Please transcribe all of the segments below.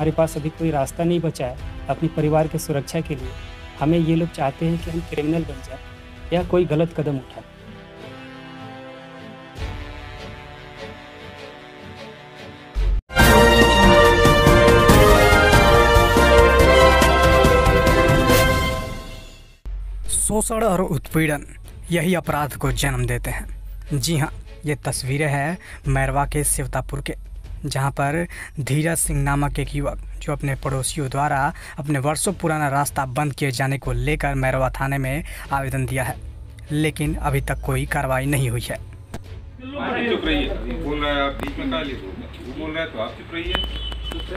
हमारे पास अभी कोई रास्ता नहीं बचा है अपने परिवार के सुरक्षा के लिए। हमें ये लोग चाहते हैं कि हम क्रिमिनल बन जाए या कोई गलत कदम उठाए। शोषण और उत्पीड़न यही अपराध को जन्म देते हैं। जी हाँ, ये तस्वीरें हैं मेरवा के सेवतापुर के, जहाँ पर धीरज सिंह नामक एक युवक जो अपने पड़ोसियों द्वारा अपने वर्षों पुराना रास्ता बंद किए जाने को लेकर मेरवा थाने में आवेदन दिया है, लेकिन अभी तक कोई कार्रवाई नहीं हुई है।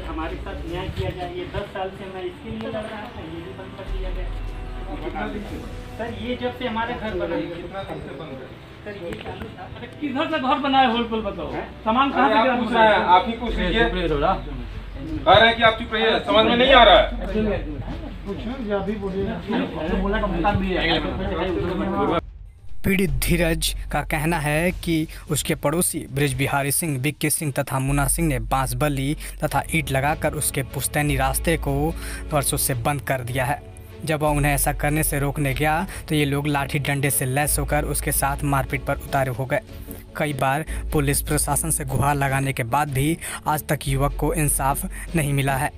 हमारे साथ न्याय किया जाए, ये 10 साल से मैं इसके लिए लड़ रहा था, ये भी बंद कर दिया गया सर। ये जब से हमारे घर बना किधर से घर बनाए होल पुल बताओ, सामान कहाँ से? आप ही पूछ लीजिए, कह रहे हैं कि आप चुप रहिए, समझ में नहीं आ रहा है। पीड़ित धीरज का कहना है कि उसके पड़ोसी ब्रज बिहारी सिंह, बीके सिंह तथा मुन्ना सिंह ने बांस बल्ली तथा ईंट लगाकर उसके पुश्तैनी रास्ते को वर्षों से बंद कर दिया है। जब वह उन्हें ऐसा करने से रोकने गया तो ये लोग लाठी डंडे से लैस होकर उसके साथ मारपीट पर उतारे हो गए। कई बार पुलिस प्रशासन से गुहार लगाने के बाद भी आज तक युवक को इंसाफ नहीं मिला है।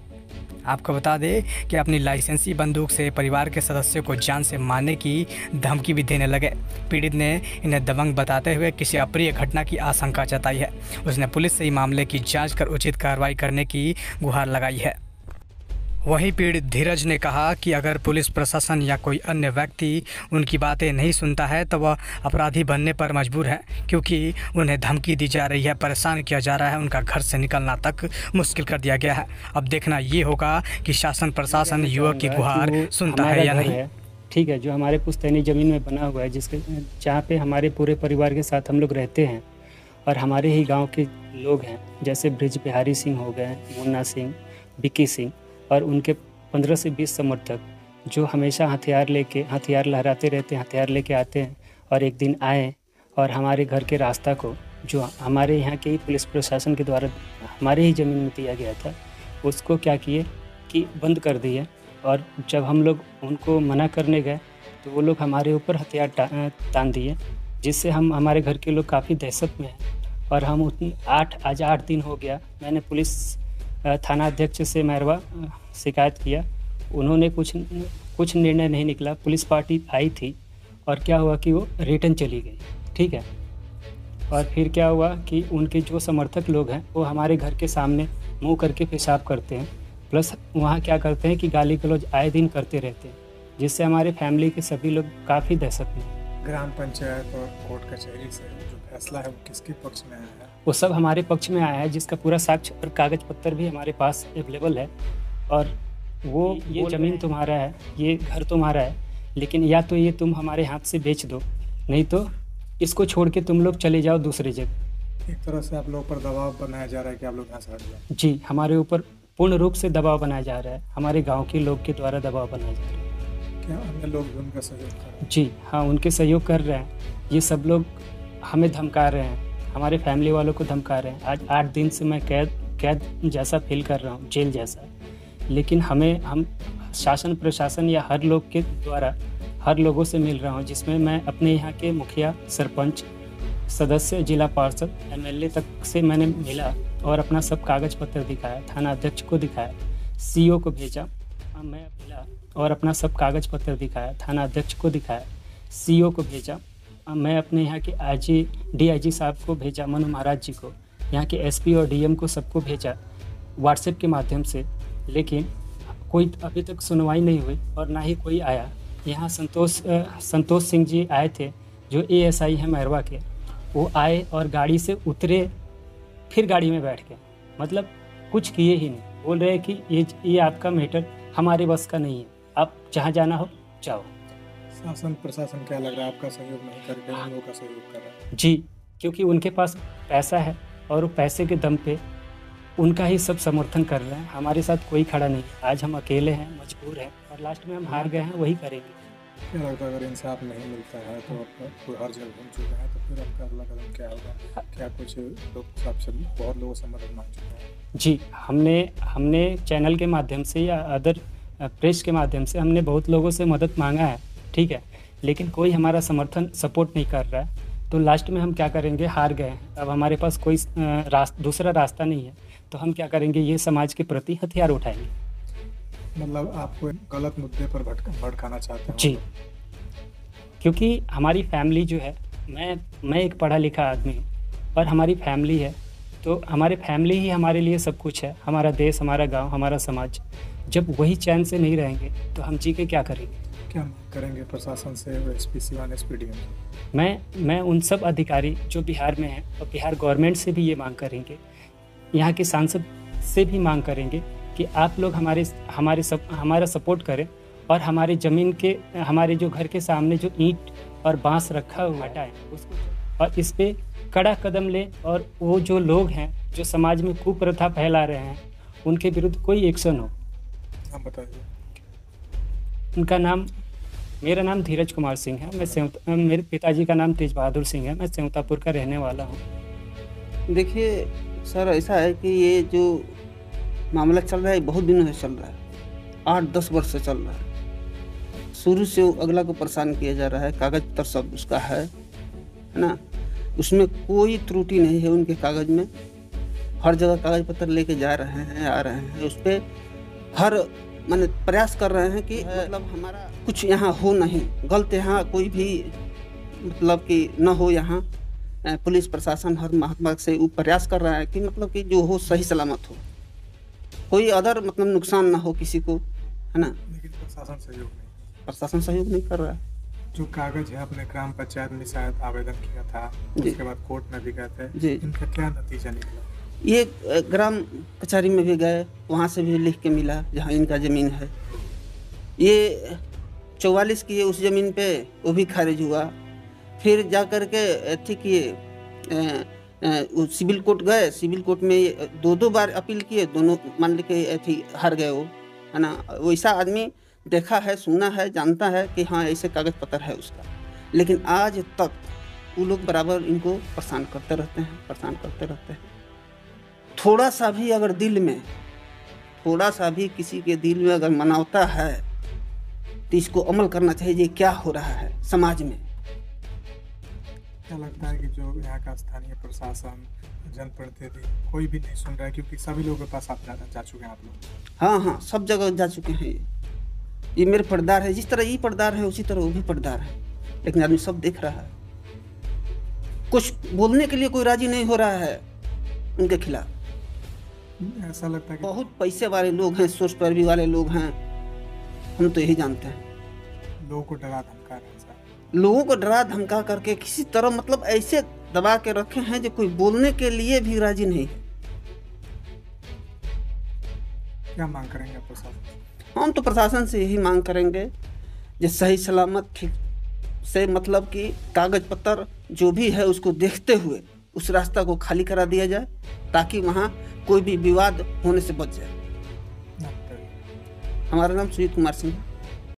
आपको बता दें कि अपनी लाइसेंसी बंदूक से परिवार के सदस्यों को जान से मारने की धमकी भी देने लगे। पीड़ित ने इन्हें दबंग बताते हुए किसी अप्रिय घटना की आशंका जताई है। उसने पुलिस से ही मामले की जाँच कर उचित कार्रवाई करने की गुहार लगाई है। वहीं पीड़ित धीरज ने कहा कि अगर पुलिस प्रशासन या कोई अन्य व्यक्ति उनकी बातें नहीं सुनता है तो वह अपराधी बनने पर मजबूर है, क्योंकि उन्हें धमकी दी जा रही है, परेशान किया जा रहा है, उनका घर से निकलना तक मुश्किल कर दिया गया है। अब देखना ये होगा कि शासन प्रशासन युवक की गुहार सुनता है या नहीं। ठीक है, जो हमारे पुश्तैनी ज़मीन में बना हुआ है, जिसके जहाँ पर हमारे पूरे परिवार के साथ हम लोग रहते हैं और हमारे ही गाँव के लोग हैं, जैसे ब्रज बिहारी सिंह हो गए, मुन्ना सिंह, विक्की सिंह और उनके 15 से 20 समर्थक, जो हमेशा हथियार लहराते रहते हैं, हथियार लेके आते हैं और एक दिन आए और हमारे घर के रास्ता को, जो हमारे यहाँ के ही पुलिस प्रशासन के द्वारा हमारे ही ज़मीन में दिया गया था, उसको क्या किए कि बंद कर दिए। और जब हम लोग उनको मना करने गए तो वो लोग हमारे ऊपर हथियार तान दिए, जिससे हमारे घर के लोग काफ़ी दहशत में हैं। और हम उतनी आज 8 दिन हो गया, मैंने पुलिस थाना अध्यक्ष से मेरवा शिकायत किया, उन्होंने कुछ निर्णय नहीं निकला। पुलिस पार्टी आई थी और क्या हुआ कि वो रिटर्न चली गई, ठीक है। और फिर क्या हुआ कि उनके जो समर्थक लोग हैं वो हमारे घर के सामने मुंह करके पेशाब करते हैं, प्लस वहाँ क्या करते हैं कि गाली गलौज आए दिन करते रहते हैं, जिससे हमारे फैमिली के सभी लोग काफ़ी दहशत में। ग्राम पंचायत और कोर्ट कचहरी से जो फैसला है वो किसके पक्ष में आया है? वो सब हमारे पक्ष में आया है, जिसका पूरा साक्ष्य और कागज पत्तर भी हमारे पास अवेलेबल है। और वो ये ज़मीन तुम्हारा है, ये घर तुम्हारा है, लेकिन या तो ये तुम हमारे हाथ से बेच दो, नहीं तो इसको छोड़ के तुम लोग चले जाओ दूसरे जगह। एक तरह से आप लोगों पर दबाव बनाया जा रहा है कि आप लोग यहाँ से हट जाओ। जी, हमारे ऊपर पूर्ण रूप से दबाव बनाया जा रहा है, हमारे गाँव के लोग के द्वारा दबाव बनाया जा रहा है। क्या अन्य लोग भी उनका सहयोग कर रहे हैं? जी हाँ, उनके सहयोग कर रहे हैं। ये सब लोग हमें धमका रहे हैं, हमारे फैमिली वालों को धमका रहे हैं। आज 8 दिन से मैं कैद जैसा फील कर रहा हूँ, जेल जैसा। लेकिन हम शासन प्रशासन या हर लोग के द्वारा हर लोगों से मिल रहा हूँ, जिसमें मैं अपने यहाँ के मुखिया, सरपंच, सदस्य, जिला पार्षद, एमएलए तक से मैंने मिला और अपना सब कागज पत्र दिखाया, थाना अध्यक्ष को दिखाया, सीओ को भेजा। मैं मिला और अपना सब कागज पत्र दिखाया, थाना अध्यक्ष को दिखाया, सीओ को भेजा। मैं अपने यहाँ के आईजी, डीआईजी साहब को भेजा, मनु महाराज जी को, यहाँ के एसपी और डीएम को, सबको भेजा व्हाट्सएप के माध्यम से। लेकिन कोई अभी तक सुनवाई नहीं हुई और ना ही कोई आया। यहाँ संतोष सिंह जी आए थे, जो एएसआई हैं मेरवा के। वो आए और गाड़ी से उतरे, फिर गाड़ी में बैठ गए, मतलब कुछ किए ही नहीं। बोल रहे कि ये आपका मैटर हमारे बस का नहीं है, आप जहाँ जाना हो जाओ। शासन प्रशासन क्या लग रहा है आपका सहयोग नहीं कर रहा है, लोगों का सहयोग कर रहा है? जी, क्योंकि उनके पास पैसा है और वो पैसे के दम पे उनका ही सब समर्थन कर रहे हैं। हमारे साथ कोई खड़ा नहीं। आज हम अकेले हैं, मजबूर हैं और लास्ट में हम हार गए हैं, वही करेंगे। अगर अगर इंसाफ नहीं मिलता है तो आपका हर जगह घूम चुका है तो फिर आपका अगला कदम क्या होगा, क्या कुछ लोग सबसे बहुत लोग समर्थन मांग चुके हैं। जी, हमने चैनल के माध्यम से या अदर प्रेस के माध्यम से हमने बहुत लोगों से मदद मांगा है, ठीक है, लेकिन कोई हमारा समर्थन सपोर्ट नहीं कर रहा है। तो लास्ट में हम क्या करेंगे, हार गए। अब हमारे पास कोई दूसरा रास्ता नहीं है, तो हम क्या करेंगे, ये समाज के प्रति हथियार उठाएंगे। मतलब आपको गलत मुद्दे पर भड़काना चाहते हैं। जी, क्योंकि हमारी फैमिली जो है, मैं एक पढ़ा लिखा आदमी हूँ और हमारी फैमिली है, तो हमारी फैमिली ही हमारे लिए सब कुछ है, हमारा देश, हमारा गांव, हमारा समाज। जब वही चैन से नहीं रहेंगे तो हम जी के क्या करेंगे, क्या करेंगे प्रशासन से, एसपी सीवान, एसपी डीएम से। मैं उन सब अधिकारी जो बिहार में हैं और बिहार गवर्नमेंट से भी ये मांग करेंगे, यहाँ के सांसद से भी मांग करेंगे कि आप लोग हमारा सपोर्ट करें और हमारे ज़मीन के, हमारे जो घर के सामने जो ईंट और बांस रखा हुआ है उसको, और इस पे कड़ा कदम लें और वो जो लोग हैं जो समाज में कुप्रथा फैला रहे हैं उनके विरुद्ध कोई एक्शन हो। हम बताइए उनका नाम। मेरा नाम धीरज कुमार सिंह है, मैं मेरे पिताजी का नाम तेज बहादुर सिंह है, मैं सेवतापुर का रहने वाला हूँ। देखिए सर, ऐसा है कि ये जो मामला चल रहा है बहुत दिनों से चल रहा है, 8-10 वर्ष से चल रहा है। शुरू से अगला को परेशान किया जा रहा है, कागज पत्र सब उसका है ना, उसमें कोई त्रुटि नहीं है। उनके कागज में हर जगह कागज पत्र लेके जा रहे हैं, आ रहे हैं, उस पर हर माने प्रयास कर रहे हैं कि मतलब हमारा कुछ यहाँ हो नहीं गलत, यहाँ कोई भी मतलब कि न हो। यहाँ पुलिस प्रशासन हर महकमा से वो प्रयास कर रहा है कि मतलब कि जो हो सही सलामत हो, कोई अदर मतलब नुकसान ना हो किसी को, है ना। लेकिन प्रशासन सहयोग नहीं कर रहा है। जो कागज है अपने ग्राम पंचायत में शायद आवेदन किया था, उसके बाद कोर्ट में भी गए थे, इनका क्या नतीजा निकला? ये ग्राम कचहरी में भी गए, वहाँ से भी लिख के मिला जहाँ इनका जमीन है। ये 44 किए उस जमीन पे, वो भी खारिज हुआ। फिर जा कर के ठीक किए सिविल कोर्ट गए, सिविल कोर्ट में 2-2 बार अपील किए, दोनों मान लेके हार गए वो, है ना। वैसा आदमी देखा है, सुना है, जानता है कि हाँ ऐसे कागज पत्र है उसका, लेकिन आज तक वो लोग बराबर इनको परेशान करते रहते हैं, थोड़ा सा भी अगर दिल में, थोड़ा सा भी किसी के दिल में अगर मनावता है तो इसको अमल करना चाहिए क्या हो रहा है समाज में। क्या लगता है कि जो यहाँ का स्थानीय प्रशासन, जनप्रतिनिधि कोई भी नहीं सुन रहा है, क्योंकि सभी लोगों के पास आप जा चुके हैं आप लोग? हाँ, सब जगह जा चुके हैं। ये मेरे पर्दार है, जिस तरह ये पर्दार है उसी तरह वो भी पर्दार है, लेकिन आदमी सब देख रहा है, कुछ बोलने के लिए कोई राजी नहीं हो रहा है उनके खिलाफ। ऐसा लगता है बहुत पैसे वाले लोग हैं, सोच पैरवी वाले लोग हैं, हम तो यही जानते हैं। लोगों को डरा धमका रहे हैं, लोगों को डरा धमका करके किसी तरह मतलब ऐसे दबा के रखे हैं जो कोई बोलने के लिए भी राजी नहीं। क्या मांग करेंगे प्रशासन? हम तो प्रशासन से यही मांग करेंगे जो सही सलामत ठीक से मतलब कि कागज पत्र जो भी है उसको देखते हुए उस रास्ता को खाली करा दिया जाए, ताकि वहाँ कोई भी विवाद होने से बच जाए। हमारा नाम सुनील कुमार सिंह।